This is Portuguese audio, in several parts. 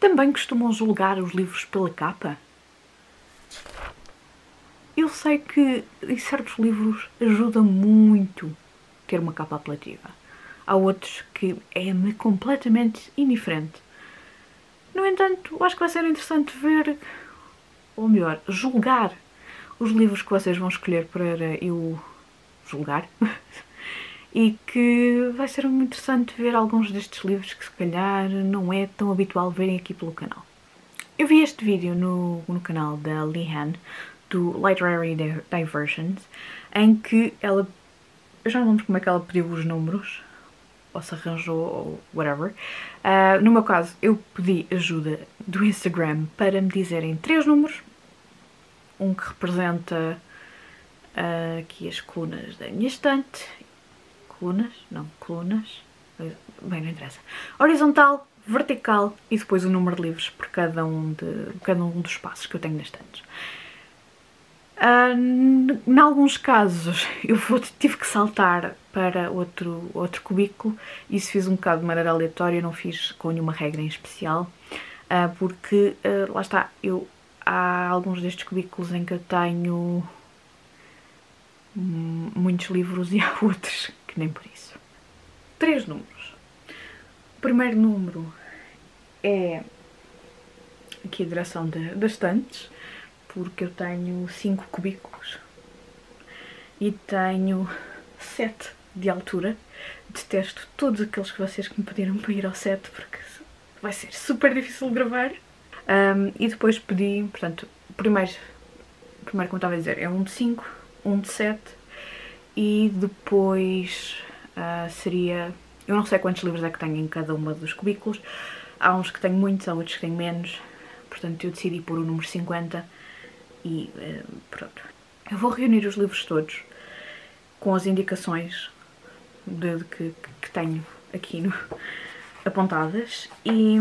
Também costumam julgar os livros pela capa? Eu sei que em certos livros ajuda muito ter uma capa apelativa. Há outros que é-me completamente indiferente. No entanto, acho que vai ser interessante ver, ou melhor, julgar os livros que vocês vão escolher para eu julgar. E que vai ser muito interessante ver alguns destes livros que se calhar não é tão habitual verem aqui pelo canal. Eu vi este vídeo no canal da Lihan, do Literary Diversions, em que ela, eu já não lembro como é que ela pediu os números, ou se arranjou, ou whatever. No meu caso, eu pedi ajuda do Instagram para me dizerem 3 números, um que representa aqui as colunas da minha estante, colunas, não, colunas, bem, não interessa, horizontal, vertical e depois o número de livros por cada um dos espaços que eu tenho nas estantes. Em alguns casos eu tive que saltar para outro cubículo, isso fiz um bocado de maneira aleatória, não fiz com nenhuma regra em especial, porque lá está, há alguns destes cubículos em que eu tenho muitos livros e há outros que nem por isso. 3 números. O primeiro número é aqui a direção das estantes, porque eu tenho 5 cubículos e tenho 7 de altura. Detesto todos aqueles que vocês que me pediram para ir ao 7 porque vai ser super difícil de gravar. E depois pedi, portanto, primeiro como estava a dizer, é um de 5, um de 7 e depois seria... Eu não sei quantos livros é que tenho em cada uma dos cubículos. Há uns que tenho muitos, há outros que tenho menos. Portanto, eu decidi pôr o número 50 e pronto. Eu vou reunir os livros todos com as indicações que tenho aqui apontadas e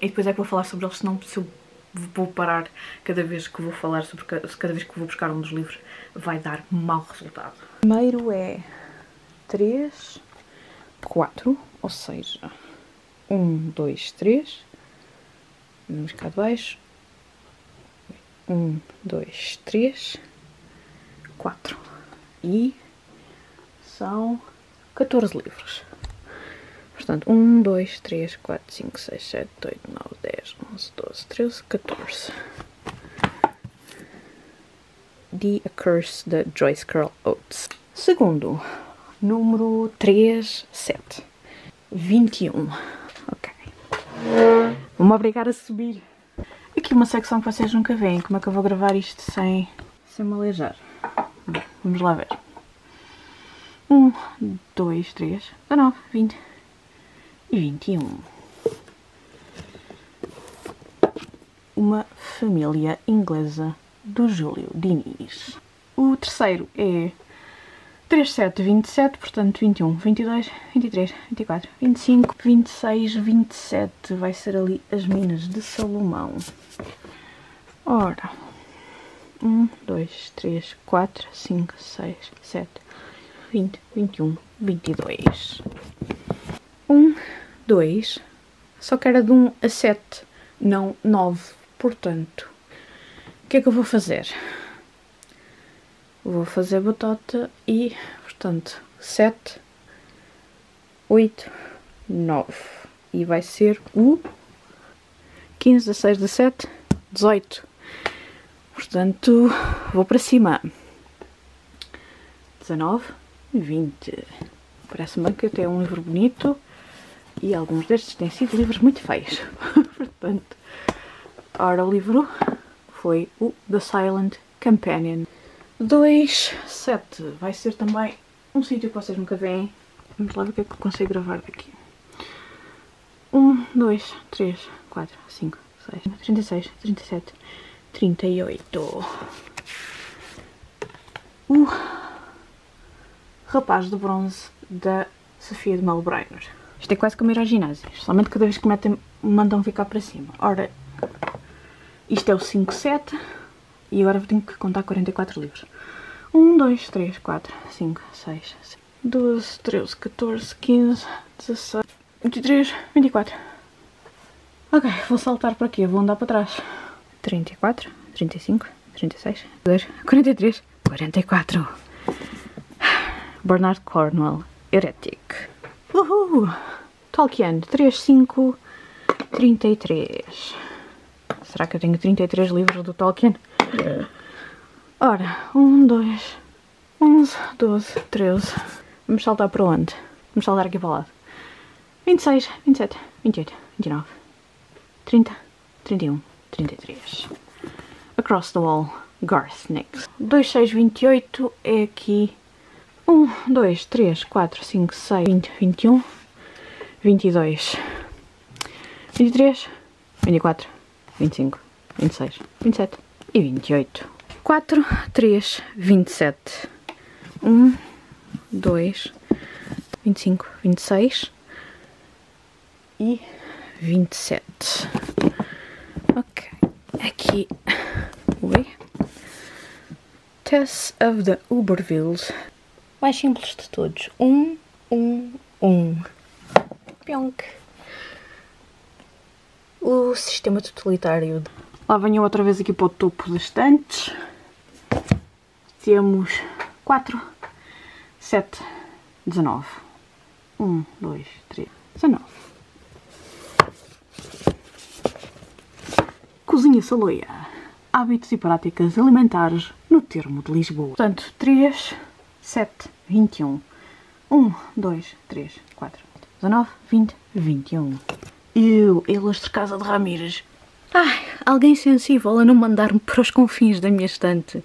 depois é que vou falar sobre eles, senão se eu vou parar cada vez que vou falar sobre cada vez que vou buscar um dos livros vai dar mau resultado. Primeiro é 3, 4, ou seja, 1, 2, 3, vamos cá de baixo, 1, 2, 3, 4 e são 14 livros. Portanto, 1, 2, 3, 4, 5, 6, 7, 8, 9, 10, 11, 12, 13, 14. The Curse da Joyce Carol Oates. Segundo, número 3, 7. 21. Ok. Vou-me obrigar a subir. Aqui uma secção que vocês nunca veem. Como é que eu vou gravar isto sem me aleijar? Bem, vamos lá ver. 1, 2, 3, 19, 20. 21. Uma família inglesa do Júlio Diniz. O terceiro é 3727, portanto 21, 22, 23, 24, 25, 26, 27. Vai ser ali as Minas de Salomão. Ora, 1, 2, 3, 4, 5, 6, 7, 20, 21, 22. 1, 2, só que era de 1 a 7, não 9, portanto, o que é que eu vou fazer? Vou fazer batota e, portanto, 7, 8, 9, e vai ser o 15, 16, 17, 18, portanto, vou para cima, 19, 20, parece-me que até é um livro bonito. E alguns destes têm sido livros muito feios. Portanto, ora, o livro foi o The Silent Companion. 27. Vai ser também um sítio que vocês nunca veem. Vamos lá ver o que é que consigo gravar daqui. 1, 2, 3, 4, 5, 6, 36, 37, 38. O Rapaz de Bronze da Sophia de Mello Breyner. Isto é quase como ir ao ginásio, somente cada vez que me mandam ficar para cima. Ora, isto é o 5-7 e agora tenho que contar 44 livros. 1, 2, 3, 4, 5, 6, 7, 12, 13, 14, 15, 16, 23, 24, Ok, vou saltar para aqui, vou andar para trás. 34, 35, 36, 43, 44. Bernard Cornwell, Heretic. Uhul! Tolkien, 35, 33. Será que eu tenho 33 livros do Tolkien? Ora, 1, 2, 11, 12, 13. Vamos saltar para onde? Vamos saltar aqui para o lado. 26, 27, 28, 29, 30, 31, 33. Across the Wall, Garth Nix. 2, 6, 28 é aqui. 1, 2, 3, 4, 5, 6, 20, 21, 22, 23, 24, 25, 26, 27 e 28. 4, 3, 27. 1, 2, 25, 26 e 27. Ok. Aqui. Ui. Tess of the Ubervilles. Mais simples de todos. 1, 1, 1. Pionk. O sistema totalitário. Lá venho outra vez aqui para o topo das estantes. Temos 4, 7, 19. 1, 2, 3, 19. Cozinha Saloia. Hábitos e práticas alimentares no termo de Lisboa. Portanto, 3, 7, 21. 1, 2, 3, 4, 19, 20, 21. Elas de casa de Ramírez. Ai, alguém sensível a não mandar-me para os confins da minha estante.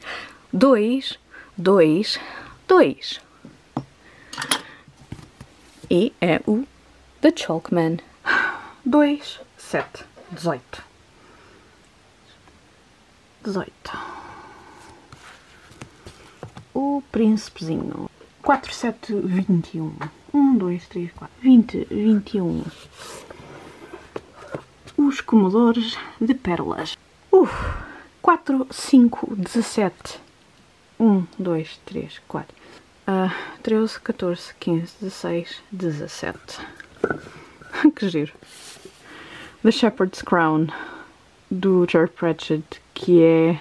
2, 2, 2. E é o The Chalkman. 2, 7, 18. 18. O Príncipezinho. 4, 7, 21. 1, 2, 3, 4, 20, 21. Os Comedores de Pérolas. 4, 5, 17. 1, 2, 3, 4. 13, 14, 15, 16, 17. Que giro. The Shepherd's Crown, do Terry Pratchett, que é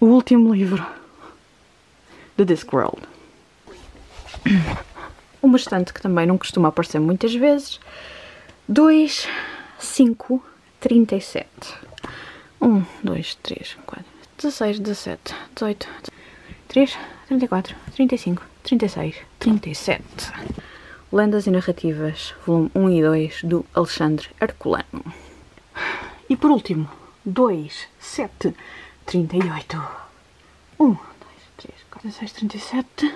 o último livro de Discworld. Uma estante que também não costuma aparecer muitas vezes. 2, 5, 37. 1, 2, 3, 4, 16, 17, 18, 3, 34, 35, 36, 37. Lendas e Narrativas, volume 1 e 2, do Alexandre Herculano. E por último, 2, 7, 38. 1, 2, 3, 4, 16, 37.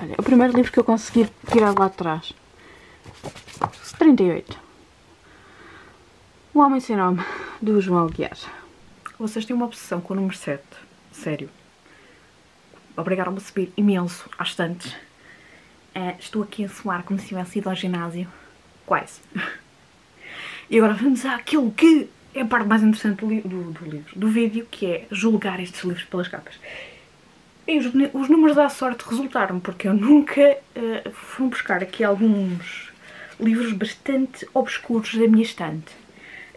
Olha, é o primeiro livro que eu consegui tirar lá atrás. 38. O Homem Sem Nome, do João Aguiar. Vocês têm uma obsessão com o número 7. Sério. Obrigaram-me a subir imenso às estantes. Estou aqui a suar como se tivesse ido ao ginásio. Quase. E agora vamos àquilo que é a parte mais interessante do vídeo, que é julgar estes livros pelas capas. E os números da sorte resultaram, porque eu nunca fui buscar aqui alguns livros bastante obscuros da minha estante.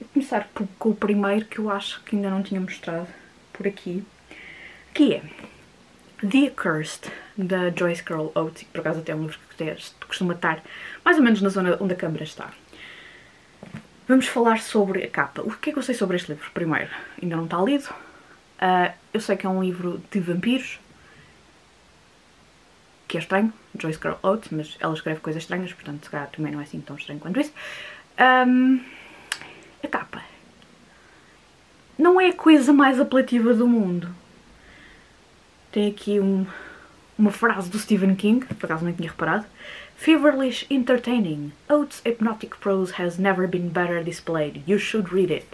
A começar com o primeiro, que eu acho que ainda não tinha mostrado por aqui, que é The Accursed, da Joyce Carol Oates, que por acaso até é um livro que costuma estar mais ou menos na zona onde a câmara está. Vamos falar sobre a capa. O que é que eu sei sobre este livro? Primeiro, ainda não está lido. Eu sei que é um livro de vampiros, que é estranho, Joyce Carol Oates, mas ela escreve coisas estranhas, portanto se calhar também não é assim tão estranho quanto isso. A capa não é a coisa mais apelativa do mundo. Tem aqui uma frase do Stephen King, por acaso não tinha reparado. Feverishly entertaining. Oates' hypnotic prose has never been better displayed. You should read it.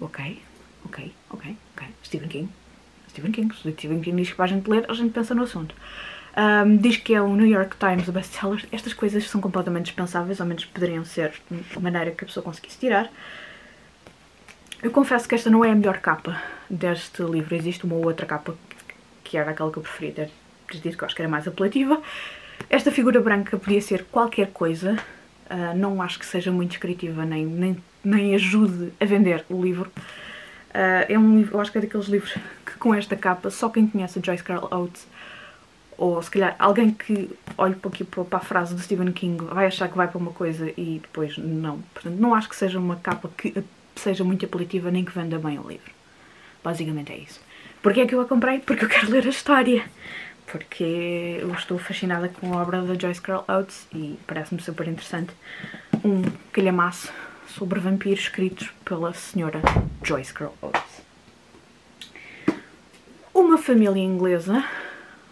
Ok. Stephen King diz que para a gente ler, a gente pensa no assunto. Diz que é o New York Times bestseller. Estas coisas são completamente dispensáveis, ao menos poderiam ser de maneira que a pessoa conseguisse tirar. Eu confesso que esta não é a melhor capa deste livro. Existe uma outra capa que era aquela que eu preferia ter dito, que eu acho que era mais apelativa. Esta figura branca podia ser qualquer coisa. não acho que seja muito descritiva, nem ajude a vender o livro. É um livro, eu acho que é daqueles livros que com esta capa, só quem conhece Joyce Carol Oates, ou se calhar alguém que olhe para a frase do Stephen King vai achar que vai para uma coisa e depois não. Portanto, não acho que seja uma capa que seja muito apelativa nem que venda bem o livro. Basicamente é isso. Porquê é que eu a comprei? Porque eu quero ler a história. Porque eu estou fascinada com a obra da Joyce Carol Oates e parece-me super interessante um calhamaço sobre vampiros escritos pela senhora Joyce Carol Oates. Uma Família Inglesa,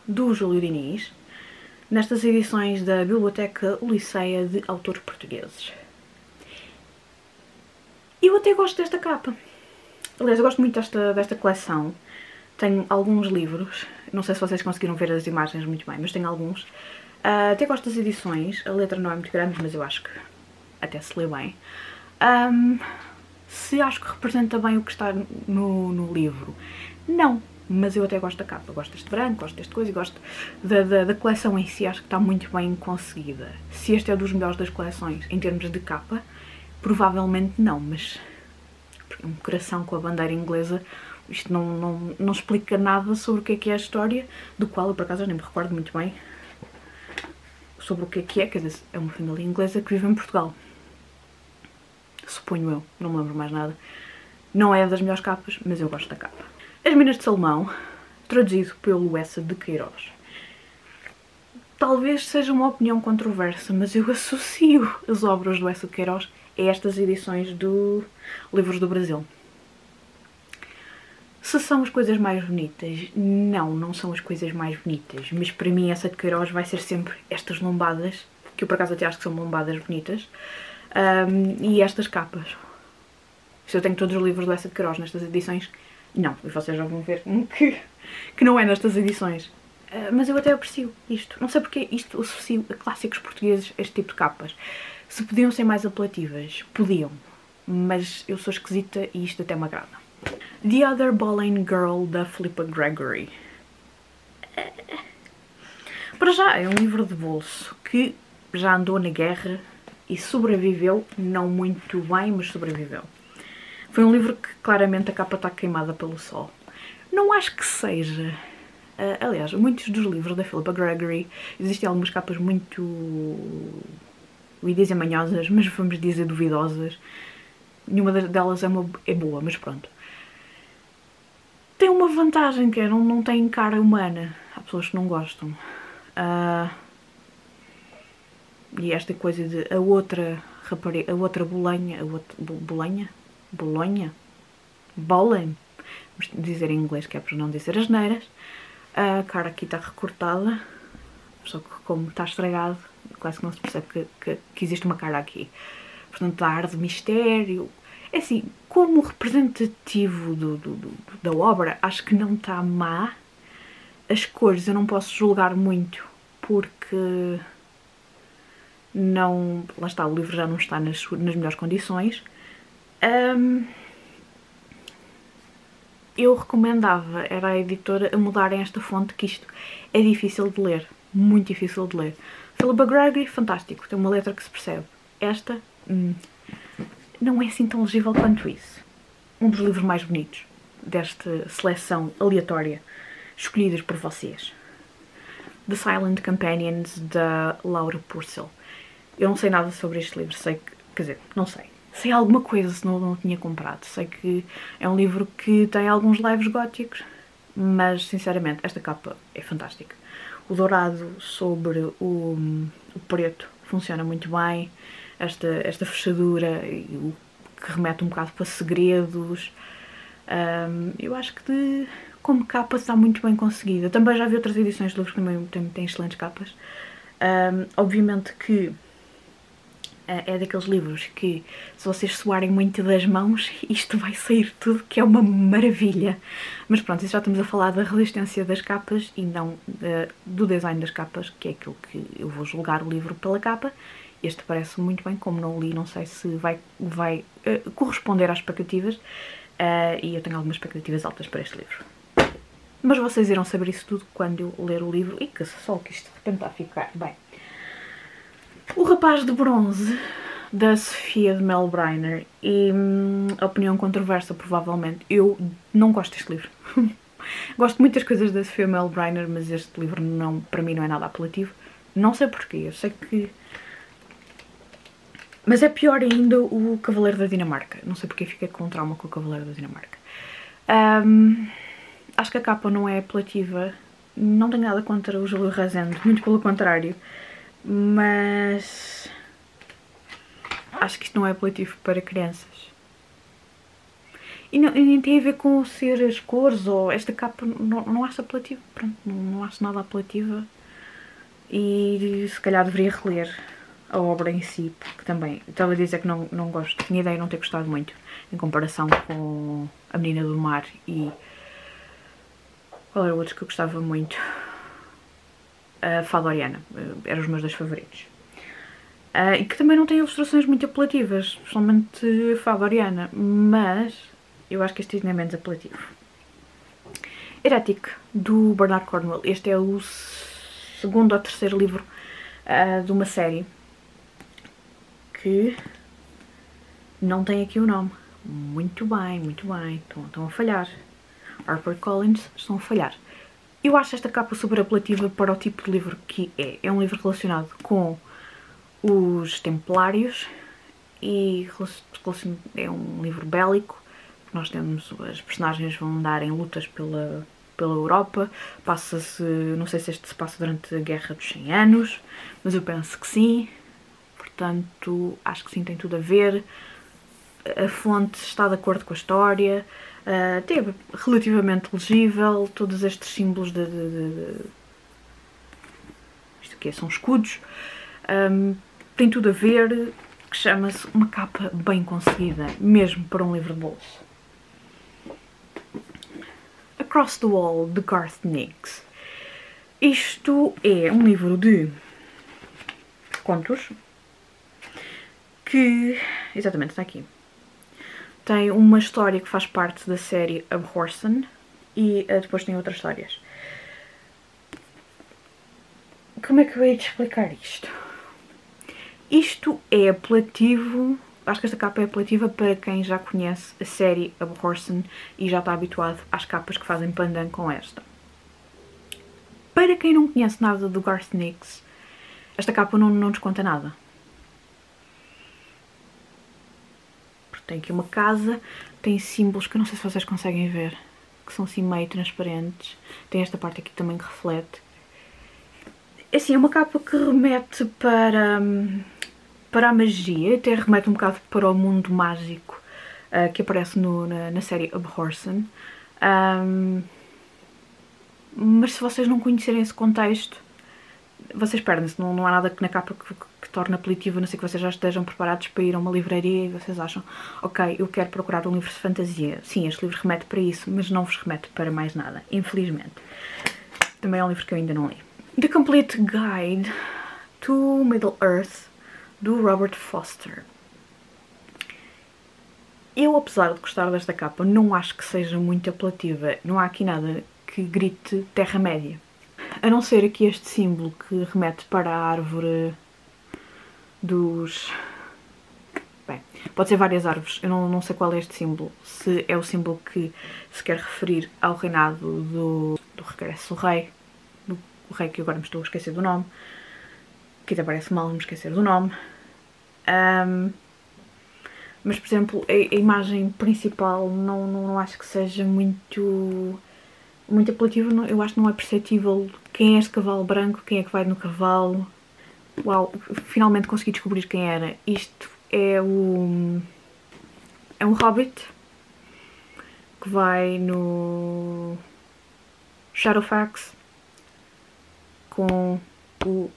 do Júlio Diniz, nestas edições da Biblioteca Liceia de Autores Portugueses. Eu até gosto desta capa. Aliás, eu gosto muito desta coleção. Tenho alguns livros, não sei se vocês conseguiram ver as imagens muito bem, mas tenho alguns. Até gosto das edições, a letra não é muito grande, mas eu acho que até se lê bem. Se acho que representa bem o que está no livro, não. Mas eu até gosto da capa, gosto deste branco, gosto deste coisa e gosto da coleção em si, acho que está muito bem conseguida. Se este é dos melhores das coleções em termos de capa, provavelmente não, mas um coração com a bandeira inglesa, isto não explica nada sobre o que é a história, do qual eu por acaso nem me recordo muito bem sobre o que é, quer dizer, é uma família inglesa que vive em Portugal. Suponho eu, não me lembro mais nada. Não é das melhores capas, mas eu gosto da capa. As Minas de Salomão, traduzido pelo Eça de Queiroz. Talvez seja uma opinião controversa, mas eu associo as obras do Eça de Queiroz a estas edições do Livros do Brasil. Se são as coisas mais bonitas? Não são as coisas mais bonitas, mas para mim Eça de Queiroz vai ser sempre estas lombadas, que eu por acaso até acho que são lombadas bonitas, e estas capas. Se eu tenho todos os livros do Eça de Queiroz nestas edições, não, e vocês já vão ver que não é nestas edições. Mas eu até aprecio isto. Não sei porque isto associo a clássicos portugueses, este tipo de capas. Se podiam ser mais apelativas, podiam. Mas eu sou esquisita e isto até me agrada. The Other Boleyn Girl, da Philippa Gregory. Para já, é um livro de bolso que já andou na guerra e sobreviveu, não muito bem, mas sobreviveu. Foi um livro que claramente a capa está queimada pelo sol. Não acho que seja. Aliás, muitos dos livros da Philippa Gregory, existem algumas capas muito, eu ia dizer manhosas, mas vamos dizer duvidosas. Nenhuma delas é boa, mas pronto. Tem uma vantagem, que é, não tem cara humana. Há pessoas que não gostam. E esta coisa de a outra Boleyn? Bolonha? Boleyn? Vamos dizer em inglês, que é para não dizer as neiras. A cara aqui está recortada, só que como está estragado, quase que não se percebe que existe uma cara aqui. Portanto, está ar de mistério. É assim, como representativo da obra, acho que não está má. As cores eu não posso julgar muito, porque não, lá está, o livro já não está nas melhores condições. Eu recomendava, era a editora, a mudarem esta fonte, que isto é difícil de ler, muito difícil de ler. Philippa Gregory, fantástico, tem uma letra que se percebe. Esta não é assim tão legível quanto isso. Um dos livros mais bonitos desta seleção aleatória escolhidas por vocês. The Silent Companions, da Laura Purcell. Eu não sei nada sobre este livro, sei que, quer dizer, não sei. Sei alguma coisa, senão não tinha comprado. Sei que é um livro que tem alguns leves góticos, mas, sinceramente, esta capa é fantástica. O dourado sobre o preto funciona muito bem. Esta fechadura que remete um bocado para segredos. Eu acho que, como capa, está muito bem conseguida. Também já vi outras edições de livros que também têm excelentes capas. Obviamente que é daqueles livros que, se vocês suarem muito das mãos, isto vai sair tudo, que é uma maravilha. Mas pronto, já estamos a falar da resistência das capas e não do design das capas, que é aquilo que eu vou julgar o livro pela capa. Este parece muito bem, como não li, não sei se vai corresponder às expectativas. E eu tenho algumas expectativas altas para este livro. Mas vocês irão saber isso tudo quando eu ler o livro. E que só que isto de repente está a ficar bem. O Rapaz de Bronze, da Sophia de Mello Breyner, e opinião controversa provavelmente, eu não gosto deste livro. Gosto de muitas coisas da Sophia de Mello Breyner, mas este livro não, para mim não é nada apelativo. Não sei porquê, eu sei que... Mas é pior ainda o Cavaleiro da Dinamarca. Não sei porque fiquei com trauma com o Cavaleiro da Dinamarca. Acho que a capa não é apelativa. Não tenho nada contra o Júlio Razende, muito pelo contrário. Mas... acho que isto não é apelativo para crianças. E, não, e nem tem a ver com ser as cores ou... Esta capa não acho apelativa. Pronto, não acho nada apelativa. E se calhar deveria reler a obra em si, porque também estava a dizer que não gosto, tinha ideia de não ter gostado muito em comparação com A Menina do Mar e qual era o outro que eu gostava muito? A Fada Oriana, eram os meus dois favoritos. E que também não tem ilustrações muito apelativas, principalmente a Fada Oriana, mas eu acho que este ainda é menos apelativo. Heretic, do Bernard Cornwell. Este é o segundo ou terceiro livro de uma série que não tem aqui o nome. Muito bem, estão a falhar. Harper Collins, estão a falhar. Eu acho esta capa super apelativa para o tipo de livro que é. É um livro relacionado com os Templários e é um livro bélico. Nós temos, as personagens vão andar em lutas pela Europa, passa-se, não sei se este se passa durante a Guerra dos 100 Anos, mas eu penso que sim, portanto, acho que sim, tem tudo a ver, a fonte está de acordo com a história, é relativamente legível, todos estes símbolos de... isto aqui são escudos, tem tudo a ver, que chama-se uma capa bem conseguida, mesmo para um livro de bolso. Across the Wall, de Garth Nix. Isto é um livro de contos que, exatamente, está aqui. Tem uma história que faz parte da série Abhorsen e depois tem outras histórias. Como é que eu hei de explicar isto? Isto é apelativo... Acho que esta capa é apelativa para quem já conhece a série Abhorsen e já está habituado às capas que fazem pandan com esta. Para quem não conhece nada do Garth Nix, esta capa não nos conta nada. Tem aqui uma casa, tem símbolos que eu não sei se vocês conseguem ver, que são assim meio transparentes. Tem esta parte aqui também que reflete. Assim, é uma capa que remete para a magia, até remete um bocado para o mundo mágico que aparece na série Abhorsen. Mas se vocês não conhecerem esse contexto, vocês perdem-se. Não há nada que na capa que torna apelativo, a não ser que vocês já estejam preparados para ir a uma livraria e vocês acham, ok, eu quero procurar um livro de fantasia. Sim, este livro remete para isso, mas não vos remete para mais nada, infelizmente. Também é um livro que eu ainda não li. The Complete Guide to Middle-earth, do Robert Foster. Eu, apesar de gostar desta capa, não acho que seja muito apelativa. Não há aqui nada que grite Terra-média. A não ser aqui este símbolo que remete para a árvore dos... Bem, pode ser várias árvores. Eu não sei qual é este símbolo. Se é o símbolo que se quer referir ao reinado do regresso do rei. Do rei que agora me estou a esquecer do nome. Que até parece mal me esquecer do nome. Mas, por exemplo, a imagem principal não acho que seja muito apelativa. Eu acho que não é perceptível quem é este cavalo branco, quem é que vai no cavalo. Uau, finalmente consegui descobrir quem era. Isto é um hobbit que vai no Shadowfax com o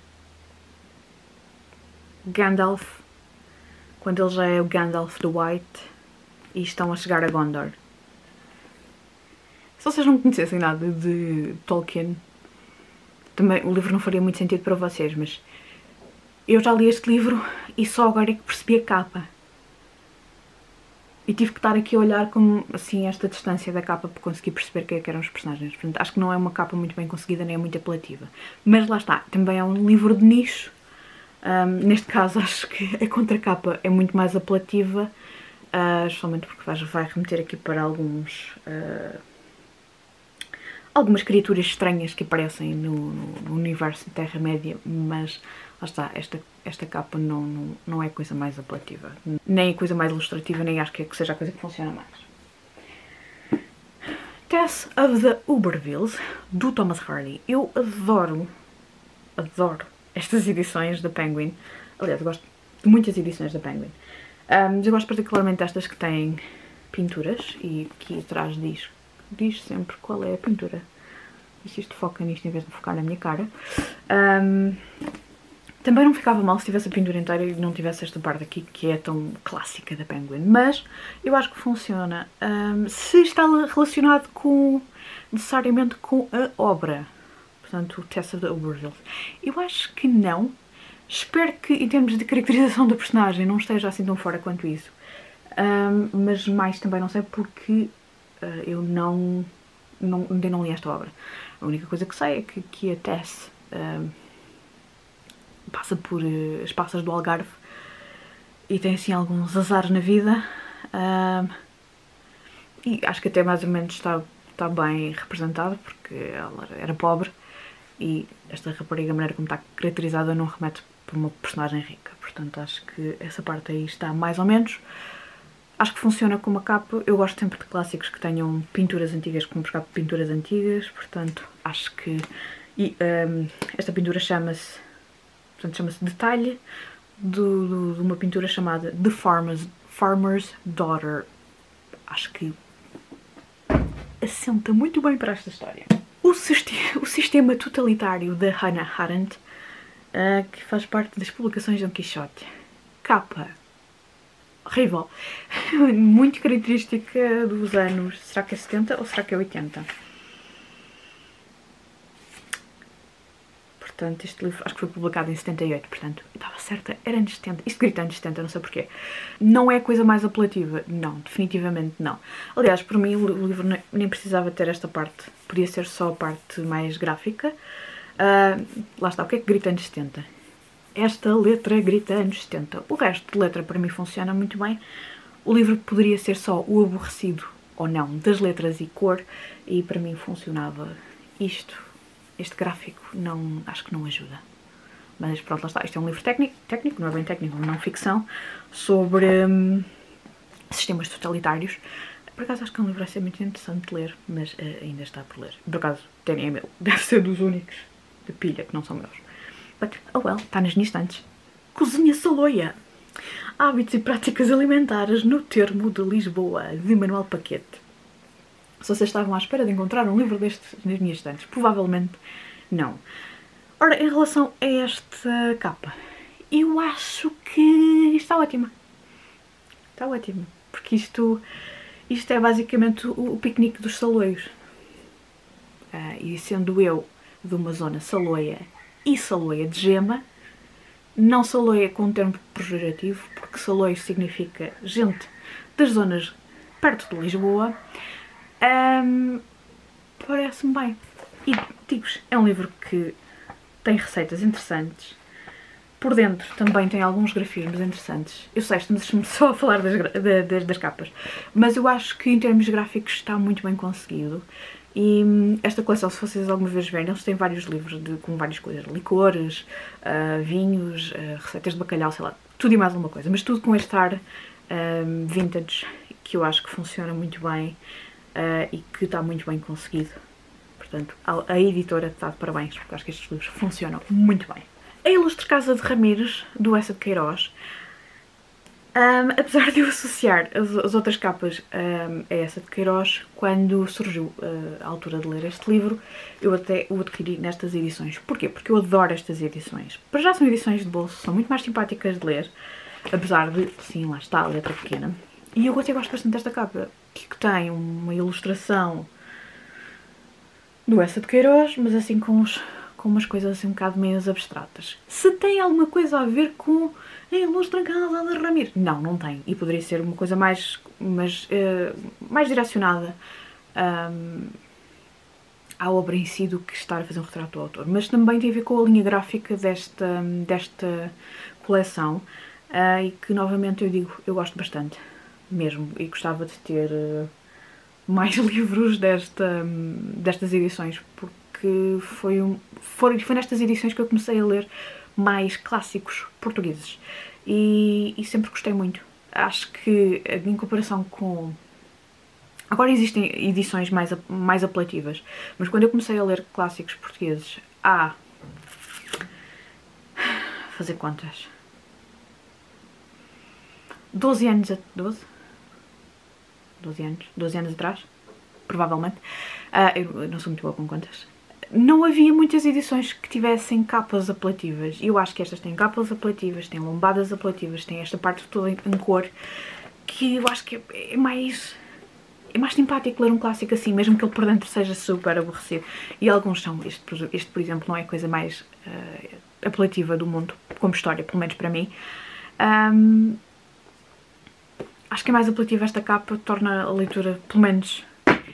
Gandalf, quando ele já é o Gandalf do White, e estão a chegar a Gondor. Se vocês não conhecessem nada de Tolkien, também o livro não faria muito sentido para vocês, mas eu já li este livro e só agora é que percebi a capa. E tive que estar aqui a olhar com, assim, esta distância da capa para conseguir perceber quem é que eram os personagens. Portanto, acho que não é uma capa muito bem conseguida, nem é muito apelativa. Mas lá está, também é um livro de nicho. Neste caso acho que a contracapa é muito mais apelativa, somente porque vai remeter aqui para alguns, algumas criaturas estranhas que aparecem no universo de Terra-média, mas lá está, esta capa não é a coisa mais apelativa, nem a coisa mais ilustrativa, nem acho que seja a coisa que funciona mais. Tess of the Ubervilles, do Thomas Hardy. Eu adoro estas edições da Penguin. Aliás, eu gosto de muitas edições da Penguin. Eu gosto particularmente destas que têm pinturas, e aqui atrás diz sempre qual é a pintura. E se isto foca nisto em vez de focar na minha cara. Também não ficava mal se tivesse a pintura inteira e não tivesse esta parte aqui que é tão clássica da Penguin, mas eu acho que funciona. Se está relacionado necessariamente com a obra. Portanto, o Tess of the Ubervilles. Eu acho que não. Espero que, em termos de caracterização da personagem, não esteja assim tão fora quanto isso. Mas mais também não sei porque eu ainda não li esta obra. A única coisa que sei é que a Tess passa por as passas do Algarve e tem assim alguns azares na vida. E acho que até mais ou menos está bem representada, porque ela era pobre. E esta rapariga, a maneira como está caracterizada, não remete para uma personagem rica. Portanto, acho que essa parte aí está mais ou menos. Acho que funciona como uma capa. Eu gosto sempre de clássicos que tenham pinturas antigas, como buscar pinturas antigas. Portanto, acho que... E esta pintura chama-se Detalhe, de uma pintura chamada The Farmer's Daughter. Acho que assenta muito bem para esta história. O sistema totalitário da Hannah Arendt, que faz parte das publicações de Dom Quixote. Capa horrível, muito característica dos anos, será que é 70 ou será que é 80? Portanto, este livro acho que foi publicado em 78, portanto, estava certa, era anos 70, isto grita anos 70, não sei porquê. Não é a coisa mais apelativa, não, definitivamente não. Aliás, por mim o livro nem precisava ter esta parte, podia ser só a parte mais gráfica. Lá está, o que é que grita anos 70? Esta letra grita anos 70, o resto de letra para mim funciona muito bem. O livro poderia ser só o aborrecido, ou não, das letras e cor, e para mim funcionava isto. Este gráfico não, acho que não ajuda. Mas pronto, lá está. Isto é um livro técnico, não é bem técnico, não ficção, sobre sistemas totalitários. Por acaso acho que é um livro vai ser muito interessante de ler, mas ainda está por ler. Por acaso, Terry é meu. Deve ser dos únicos de pilha que não são meus. But, oh well, está nas minhas estantes. Cozinha Saloia. Hábitos e práticas alimentares no termo de Lisboa, de Manuel Paquete. Se vocês estavam à espera de encontrar um livro destes nas minhas estantes, provavelmente não. Ora, em relação a esta capa, eu acho que está ótima. Está ótima, porque isto é basicamente o piquenique dos saloios. E sendo eu de uma zona saloia e saloia de gema, não saloia com um termo pejorativo, porque saloio significa gente das zonas perto de Lisboa. Parece-me bem. E digo-vos, é um livro que tem receitas interessantes. Por dentro também tem alguns grafismos interessantes. Eu sei, estamos só a falar das capas, mas eu acho que em termos gráficos está muito bem conseguido. E esta coleção, se vocês alguma vez verem, eles têm vários livros com várias coisas, licores, vinhos, receitas de bacalhau, sei lá, tudo e mais alguma coisa, mas tudo com este ar vintage, que eu acho que funciona muito bem. E que está muito bem conseguido. Portanto, a editora está de parabéns, porque acho que estes livros funcionam muito bem. A Ilustre Casa de Ramires, do Eça de Queiroz, apesar de eu associar as outras capas a Eça de Queiroz, quando surgiu a altura de ler este livro, eu até o adquiri nestas edições. Porquê? Porque eu adoro estas edições. Para já são edições de bolso, são muito mais simpáticas de ler, apesar de, sim, lá está, a letra pequena. E eu até gosto bastante desta capa, que tem uma ilustração do Eça de Queiroz, mas assim com umas coisas assim um bocado meio abstratas. Se tem alguma coisa a ver com a Ilustre Casa de Ramires? Não, não tem. E poderia ser uma coisa mais direcionada à obra em si do que estar a fazer um retrato do autor, mas também tem a ver com a linha gráfica desta coleção, e que novamente eu digo, eu gosto bastante mesmo, e gostava de ter mais livros destas edições, porque foi nestas edições que eu comecei a ler mais clássicos portugueses, e sempre gostei muito. Acho que em comparação com... Agora existem edições mais apelativas, mas quando eu comecei a ler clássicos portugueses há... fazer contas... 12 anos... 12? 12 anos? 12 anos atrás? Provavelmente. Eu não sou muito boa com contas. Não havia muitas edições que tivessem capas apelativas. E eu acho que estas têm capas apelativas, têm lombadas apelativas, têm esta parte toda em cor, que eu acho que é mais simpático ler um clássico assim, mesmo que ele por dentro seja super aborrecido. E alguns são. Este por exemplo, não é a coisa mais apelativa do mundo, como história, pelo menos para mim. Acho que é mais apelativa esta capa, torna a leitura, pelo menos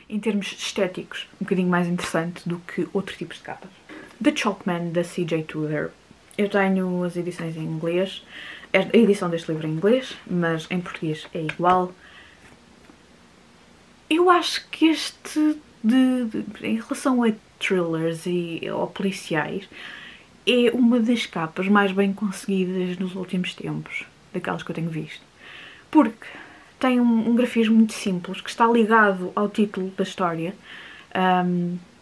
em termos estéticos, um bocadinho mais interessante do que outros tipos de capas. The Chalkman, da CJ Tudor. Eu tenho as edições em inglês, a edição deste livro é em inglês, mas em português é igual. Eu acho que este, em relação a thrillers ou policiais, é uma das capas mais bem conseguidas nos últimos tempos, daquelas que eu tenho visto, porque tem um grafismo muito simples, que está ligado ao título da história.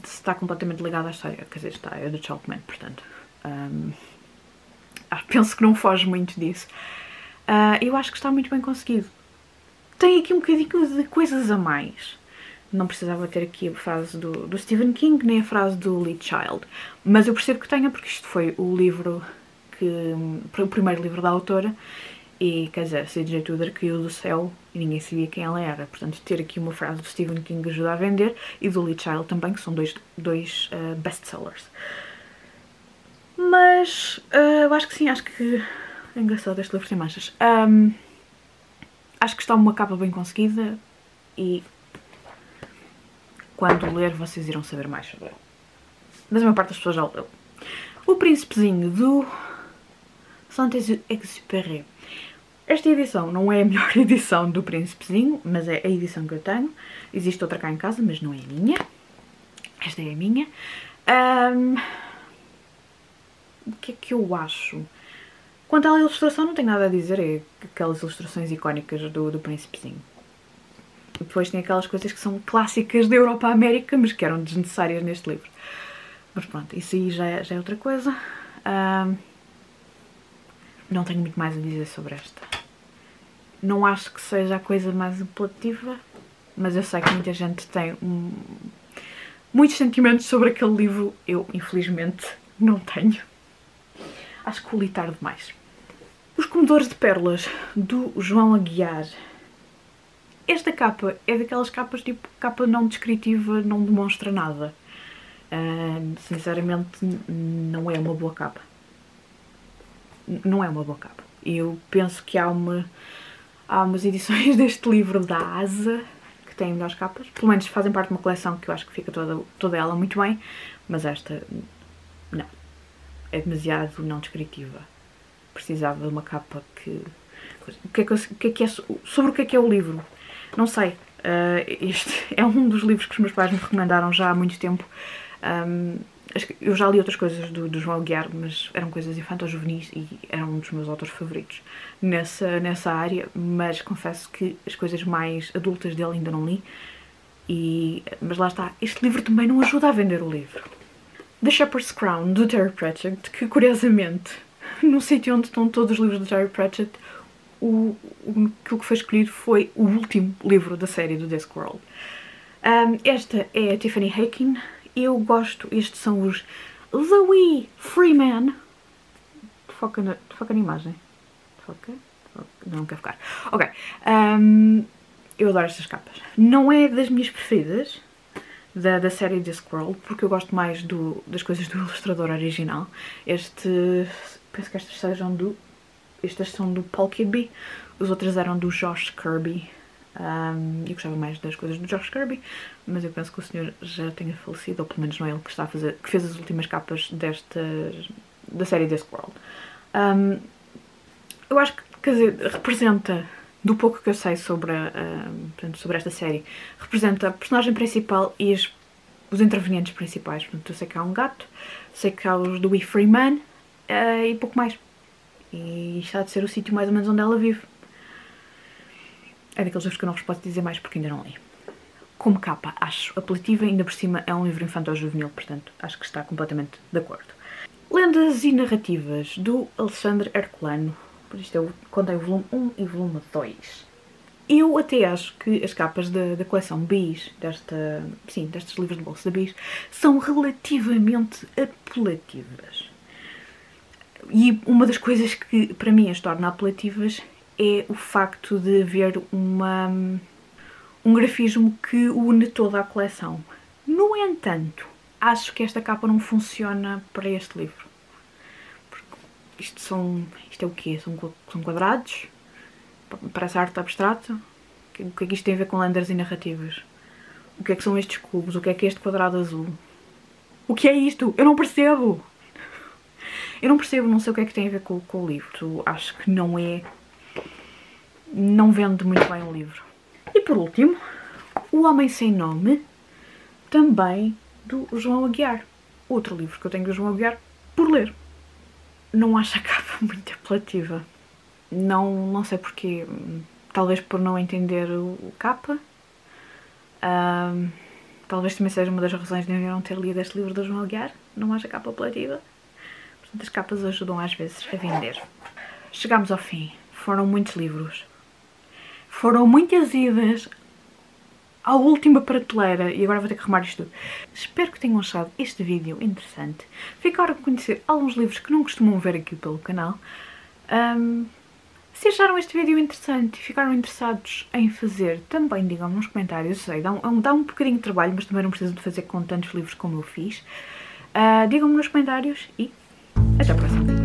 Está completamente ligado à história, quer dizer, está, é do Chalkman, portanto. Penso que não foge muito disso. Eu acho que está muito bem conseguido. Tem aqui um bocadinho de coisas a mais. Não precisava ter aqui a frase do Stephen King, nem a frase do Lee Child, mas eu percebo que tenha, porque isto foi o primeiro livro da autora, e quer dizer, CJ Tudor caiu do céu e ninguém sabia quem ela era, portanto ter aqui uma frase do Stephen King ajuda a vender, e do Lee Child também, que são dois best-sellers. Mas eu acho que sim, acho que... É engraçado este livro sem manchas. Acho que está uma capa bem conseguida, e quando ler vocês irão saber mais sobre ele. Mas a maior parte das pessoas já o leu. O Príncipezinho, do Saint-Exupéry. Esta edição não é a melhor edição do Príncipezinho, mas é a edição que eu tenho. Existe outra cá em casa, mas não é a minha. Esta é a minha. O que é que eu acho? Quanto à ilustração, não tenho nada a dizer. É aquelas ilustrações icónicas do Príncipezinho. Depois tem aquelas coisas que são clássicas da Europa-América, mas que eram desnecessárias neste livro. Mas pronto, isso aí já é outra coisa. Não tenho muito mais a dizer sobre esta. Não acho que seja a coisa mais apelativa, mas eu sei que muita gente tem muitos sentimentos sobre aquele livro. Eu, infelizmente, não tenho. Acho que o li tarde demais. Os Comedores de Pérolas, do João Aguiar. Esta capa é daquelas capas, tipo, capa não descritiva, não demonstra nada. Sinceramente, não é uma boa capa. Não é uma boa capa. Eu penso que há umas edições deste livro da Asa que têm melhores capas. Pelo menos fazem parte de uma coleção que eu acho que fica toda ela muito bem. Mas esta, não. É demasiado não descritiva. Precisava de uma capa que... Sobre o que é o livro? Não sei. Este é um dos livros que os meus pais me recomendaram já há muito tempo. Eu já li outras coisas do João Aguiar, mas eram coisas infantis ou juvenis, e eram um dos meus autores favoritos nessa área, mas confesso que as coisas mais adultas dele ainda não li. Mas lá está, este livro também não ajuda a vender o livro. The Shepherd's Crown, do Terry Pratchett, que curiosamente, no sítio onde estão todos os livros do Terry Pratchett, aquilo que foi escolhido foi o último livro da série do Discworld. Esta é a Tiffany Hakin. Eu gosto, estes são os Louis Freeman. Foca na imagem. Foca. Não quer focar. Ok. Eu adoro estas capas. Não é das minhas preferidas da série Discworld, porque eu gosto mais das coisas do ilustrador original. Penso que estas são do Paul Kidby. Os outros eram do Josh Kirby. Eu gostava mais das coisas do Josh Kirby, mas eu penso que o senhor já tenha falecido, ou pelo menos não é ele que está a fazer, que fez as últimas capas da série Discworld. Eu acho que, quer dizer, representa, do pouco que eu sei sobre, portanto, sobre esta série, representa a personagem principal e os intervenientes principais. Portanto, eu sei que há um gato, sei que há os do We Free Man e pouco mais. E isto há de ser o sítio mais ou menos onde ela vive. É daqueles livros que eu não vos posso dizer mais porque ainda não li. Como capa, acho apelativa, ainda por cima é um livro infantil-juvenil, portanto acho que está completamente de acordo. Lendas e Narrativas, do Alexandre Herculano. Por isto eu contei o volume 1 e o volume 2. Eu até acho que as capas da coleção BIS, destes livros de bolso da BIS, são relativamente apelativas. E uma das coisas que para mim as torna apelativas é o facto de haver um grafismo que une toda a coleção. No entanto, acho que esta capa não funciona para este livro. Porque isto é o quê? São quadrados? Parece arte abstrata? O que é que isto tem a ver com lendas e narrativas? O que é que são estes cubos? O que é este quadrado azul? O que é isto? Eu não percebo! Eu não percebo, não sei o que é que tem a ver com o livro. Acho que não é... não vende muito bem o livro. E por último, O Homem Sem Nome, também do João Aguiar. Outro livro que eu tenho do João Aguiar por ler. Não acho a capa muito apelativa. Não sei porquê. Talvez por não entender o capa. Talvez também seja uma das razões de eu não ter lido este livro do João Aguiar. Não acho a capa apelativa. Portanto, as capas ajudam às vezes a vender. Chegámos ao fim. Foram muitos livros. Foram muitas idas à última prateleira e agora vou ter que arrumar isto tudo. Espero que tenham achado este vídeo interessante. Ficaram a conhecer alguns livros que não costumam ver aqui pelo canal. Se acharam este vídeo interessante e ficaram interessados em fazer, também digam nos comentários. Eu sei, dá um bocadinho de trabalho, mas também não preciso de fazer com tantos livros como eu fiz. Digam-me nos comentários e até a próxima.